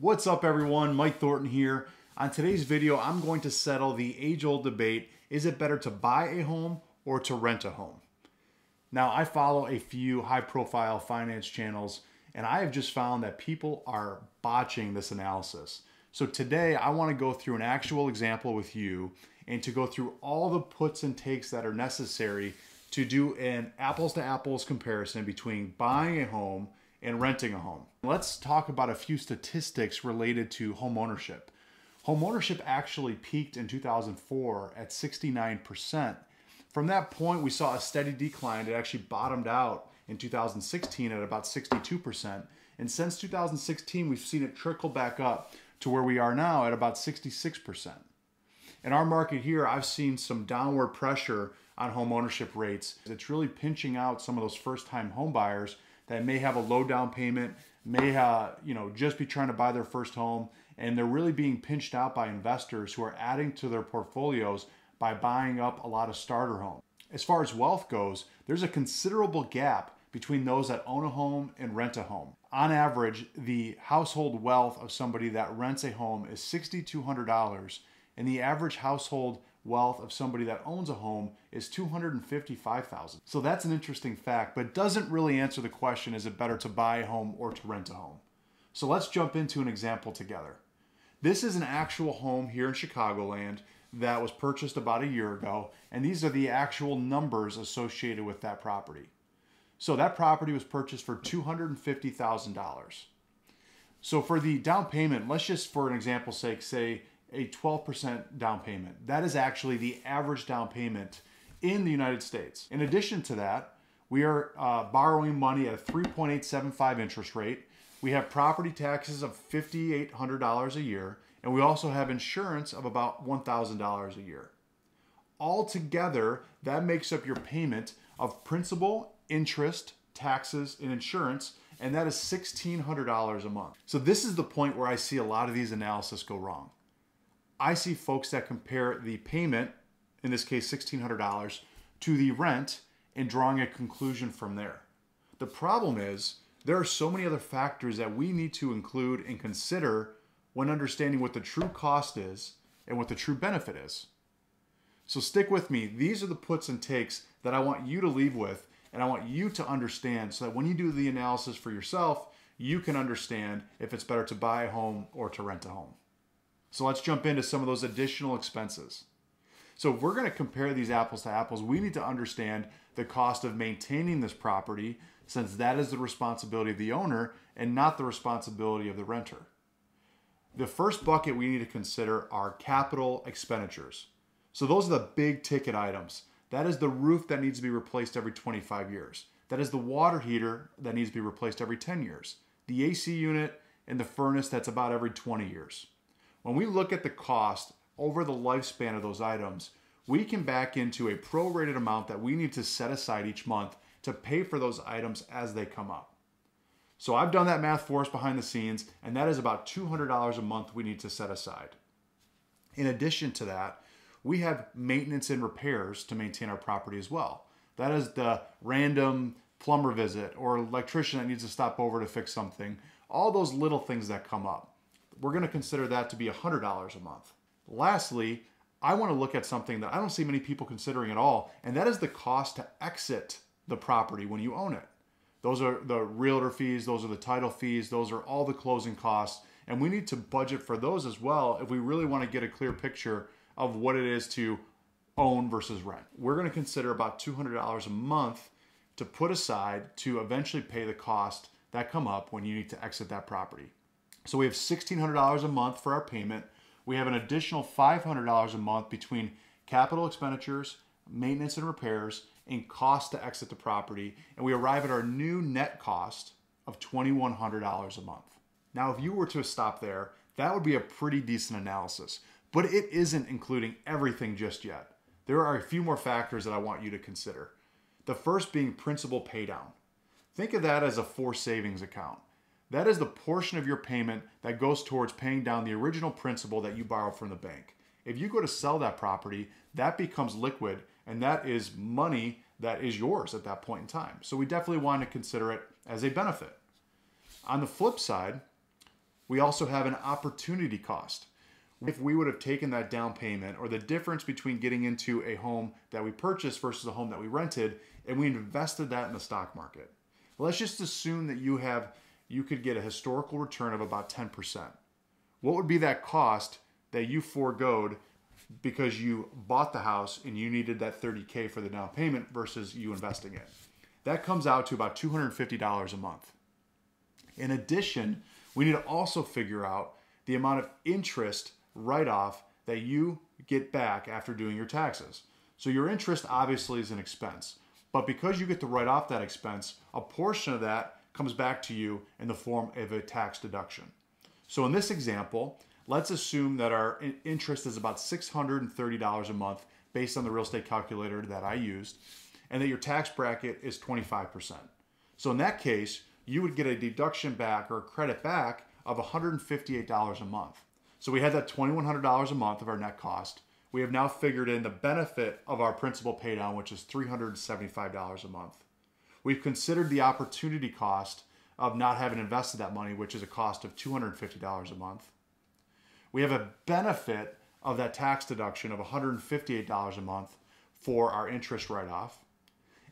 What's up everyone, Mike Thornton here. On today's video, I'm going to settle the age-old debate, is it better to buy a home or to rent a home? Now, I follow a few high-profile finance channels, and I have just found that people are botching this analysis. So today, I want to go through an actual example with you and to go through all the puts and takes that are necessary to do an apples-to-apples comparison between buying a home and renting a home. Let's talk about a few statistics related to homeownership. Homeownership actually peaked in 2004 at 69%. From that point, we saw a steady decline. It actually bottomed out in 2016 at about 62%. And since 2016, we've seen it trickle back up to where we are now at about 66%. In our market here, I've seen some downward pressure on homeownership rates. It's really pinching out some of those first-time homebuyers that may have a low down payment, may just be trying to buy their first home, and they're really being pinched out by investors who are adding to their portfolios by buying up a lot of starter homes. As far as wealth goes, there's a considerable gap between those that own a home and rent a home. On average, the household wealth of somebody that rents a home is $6,200, and the average household wealth of somebody that owns a home is $255,000. So that's an interesting fact, but doesn't really answer the question, is it better to buy a home or to rent a home? So let's jump into an example together. This is an actual home here in Chicagoland that was purchased about a year ago, and these are the actual numbers associated with that property. So that property was purchased for $250,000. So for the down payment, let's just for an example's sake say a 12% down payment. That is actually the average down payment in the United States. In addition to that, we are borrowing money at a 3.875% interest rate. We have property taxes of $5,800 a year, and we also have insurance of about $1,000 a year. Altogether, that makes up your payment of principal, interest, taxes, and insurance, and that is $1,600 a month. So this is the point where I see a lot of these analyses go wrong. I see folks that compare the payment, in this case $1,600, to the rent and drawing a conclusion from there. The problem is there are so many other factors that we need to include and consider when understanding what the true cost is and what the true benefit is. So stick with me. These are the puts and takes that I want you to leave with and I want you to understand so that when you do the analysis for yourself, you can understand if it's better to buy a home or to rent a home. So let's jump into some of those additional expenses. So if we're going to compare these apples to apples, we need to understand the cost of maintaining this property, since that is the responsibility of the owner and not the responsibility of the renter. The first bucket we need to consider are capital expenditures. So those are the big ticket items. That is the roof that needs to be replaced every 25 years. That is the water heater that needs to be replaced every 10 years. The AC unit and the furnace, that's about every 20 years. When we look at the cost over the lifespan of those items, we can back into a prorated amount that we need to set aside each month to pay for those items as they come up. So I've done that math for us behind the scenes, and that is about $200 a month we need to set aside. In addition to that, we have maintenance and repairs to maintain our property as well. That is the random plumber visit or electrician that needs to stop over to fix something. All those little things that come up. We're going to consider that to be $100 a month. Lastly, I want to look at something that I don't see many people considering at all, and that is the cost to exit the property when you own it. Those are the realtor fees, those are the title fees, those are all the closing costs, and we need to budget for those as well if we really want to get a clear picture of what it is to own versus rent. We're going to consider about $200 a month to put aside to eventually pay the cost that come up when you need to exit that property. So we have $1,600 a month for our payment. We have an additional $500 a month between capital expenditures, maintenance and repairs, and cost to exit the property. And we arrive at our new net cost of $2,100 a month. Now, if you were to stop there, that would be a pretty decent analysis, but it isn't including everything just yet. There are a few more factors that I want you to consider. The first being principal pay down. Think of that as a for savings account. That is the portion of your payment that goes towards paying down the original principal that you borrowed from the bank. If you go to sell that property, that becomes liquid, and that is money that is yours at that point in time. So we definitely want to consider it as a benefit. On the flip side, We also have an opportunity cost. If we would have taken that down payment or the difference between getting into a home that we purchased versus a home that we rented, and we invested that in the stock market. Let's just assume that you could get a historical return of about 10%. What would be that cost that you foregoed because you bought the house and you needed that $30K for the down payment versus you investing it? That comes out to about $250 a month. In addition, we need to also figure out the amount of interest write-off that you get back after doing your taxes. So your interest obviously is an expense, but because you get to write off that expense, a portion of that comes back to you in the form of a tax deduction. So in this example, let's assume that our interest is about $630 a month based on the real estate calculator that I used, and that your tax bracket is 25%. So in that case, you would get a deduction back or a credit back of $158 a month. So we had that $2,100 a month of our net cost. We have now figured in the benefit of our principal pay down, which is $375 a month. We've considered the opportunity cost of not having invested that money, which is a cost of $250 a month. We have a benefit of that tax deduction of $158 a month for our interest write-off.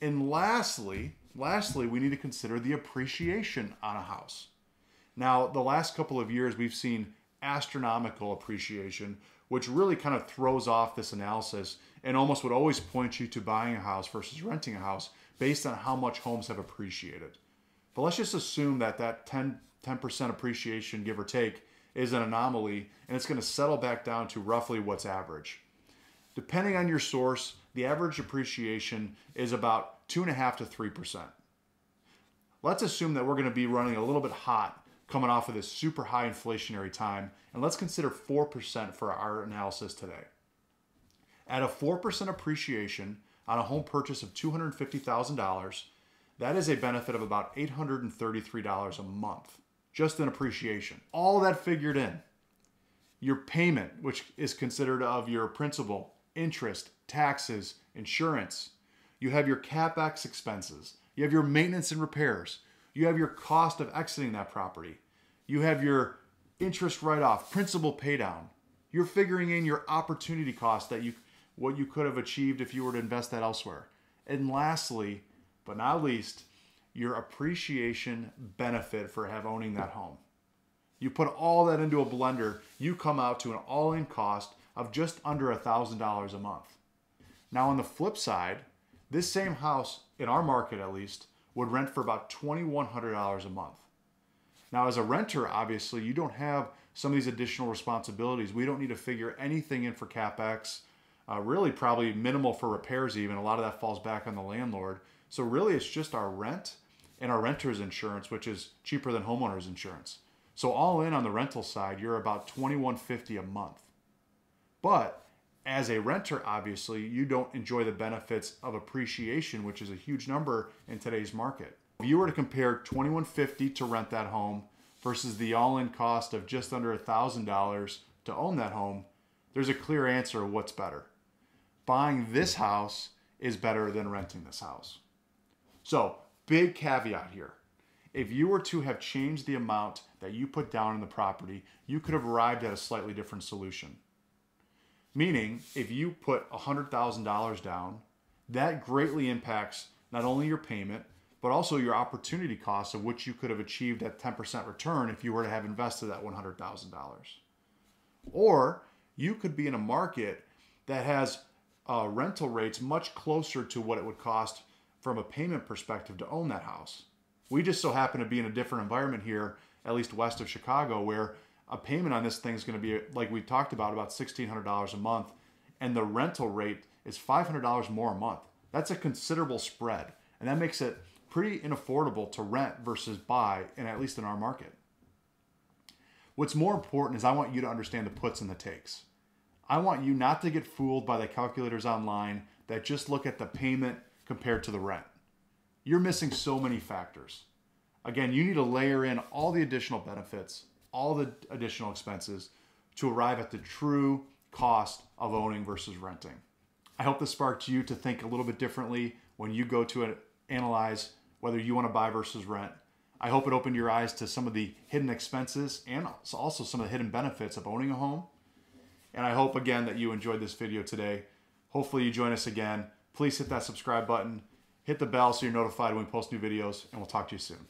And lastly, we need to consider the appreciation on a house. Now, the last couple of years, we've seen astronomical appreciation, which really kind of throws off this analysis and almost would always point you to buying a house versus renting a house based on how much homes have appreciated. But let's just assume that that 10% appreciation, give or take, is an anomaly, and it's going to settle back down to roughly what's average. Depending on your source, the average appreciation is about 2.5 to 3%. Let's assume that we're going to be running a little bit hot coming off of this super high inflationary time, and let's consider 4% for our analysis today. At a 4% appreciation on a home purchase of $250,000, that is a benefit of about $833 a month, just in appreciation. All that figured in. Your payment, which is considered of your principal, interest, taxes, insurance. You have your CapEx expenses. You have your maintenance and repairs. You have your cost of exiting that property. You have your interest write-off, principal pay down. You're figuring in your opportunity cost, that what you could have achieved if you were to invest that elsewhere. And lastly, but not least, your appreciation benefit for owning that home. You put all that into a blender, you come out to an all-in cost of just under $1,000 a month. Now on the flip side, this same house, in our market at least, would rent for about $2,100 a month. Now, as a renter, obviously, you don't have some of these additional responsibilities. We don't need to figure anything in for CapEx, really probably minimal for repairs even. A lot of that falls back on the landlord. So really, it's just our rent and our renter's insurance, which is cheaper than homeowner's insurance. So all in on the rental side, you're about $2,150 a month. But as a renter, obviously, you don't enjoy the benefits of appreciation, which is a huge number in today's market. If you were to compare $2,150 to rent that home versus the all-in cost of just under $1,000 to own that home, there's a clear answer of what's better. Buying this house is better than renting this house. So, big caveat here. If you were to have changed the amount that you put down in the property, you could have arrived at a slightly different solution. Meaning, if you put $100,000 down, that greatly impacts not only your payment, but also your opportunity costs, of which you could have achieved that 10% return if you were to have invested that $100,000. Or you could be in a market that has rental rates much closer to what it would cost from a payment perspective to own that house. We just so happen to be in a different environment here, at least west of Chicago, where a payment on this thing is going to be, like we talked about $1,600 a month, and the rental rate is $500 more a month. That's a considerable spread, and that makes it pretty inaffordable to rent versus buy, and at least in our market. What's more important is I want you to understand the puts and the takes. I want you not to get fooled by the calculators online that just look at the payment compared to the rent. You're missing so many factors. Again, you need to layer in all the additional benefits, all the additional expenses to arrive at the true cost of owning versus renting. I hope this sparked you to think a little bit differently when you go to analyze whether you want to buy versus rent. I hope it opened your eyes to some of the hidden expenses and also some of the hidden benefits of owning a home. And I hope again that you enjoyed this video today. Hopefully you join us again. Please hit that subscribe button, hit the bell so you're notified when we post new videos, and we'll talk to you soon.